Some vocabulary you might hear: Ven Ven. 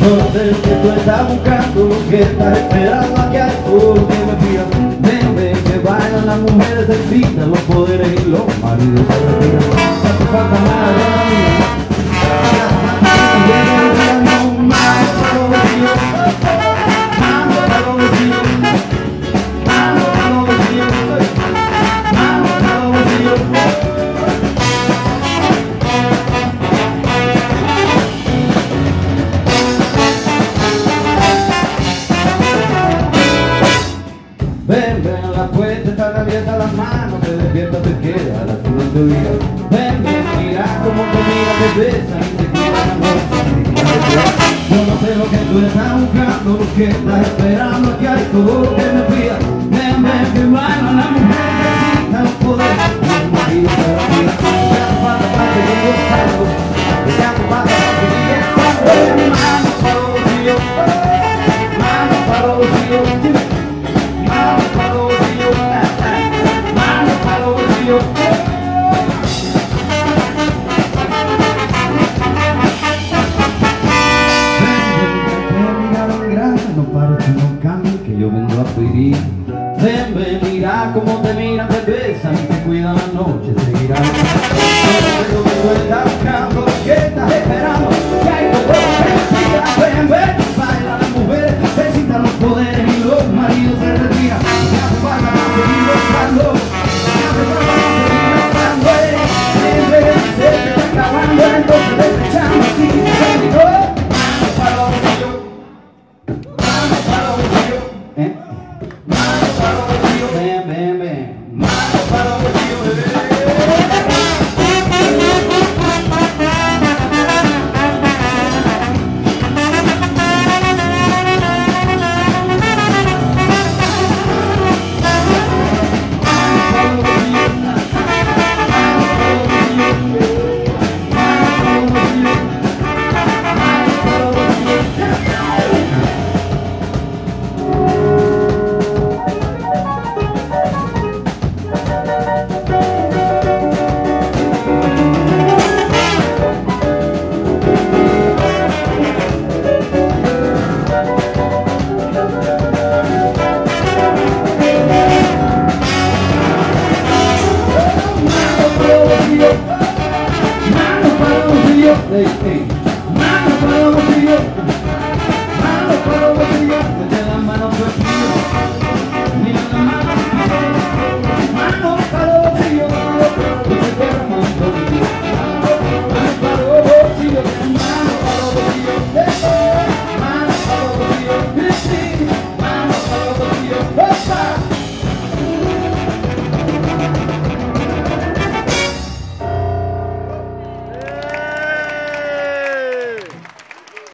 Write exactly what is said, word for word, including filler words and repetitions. No sé que tú estás buscando, que estás esperando a que algo te me pida. Ven, ven, que bailan las mujeres, excitan los poderes y los maridos se retiran. No hace falta nada de la vida. Ven, ven, las puertas están abiertas, las manos te despiertas, te quedas, la luz de tu vida. Ven, ven, mira como te mira, te besan y te quitan la voz. Yo no sé lo que tú estás buscando, lo que estás esperando, que hay todo que me pida. Ven, ven, que bailan las mujeres, necesitan los poderes, los maridos de la vida. Te hago falta para que yo salgo, te hago falta para que yo salgo. Mano para los bolsillos, mano para los bolsillos. Ven, ven, mira como te miran, te besan y te cuidan la noche, seguirán. Pero que tú estás buscando, que estás esperando, que hay todo que te siga. Ven, ven, bailan las mujeres, se citan los poderes y los maridos se retiran. Y hace falta para seguir gozando, y hace falta para seguir gozando. Ven, ven, se te está acabando, entonces desechando aquí, conmigo. Mano para los bolsillos, mano para los bolsillos, ¿eh? Hey, hey.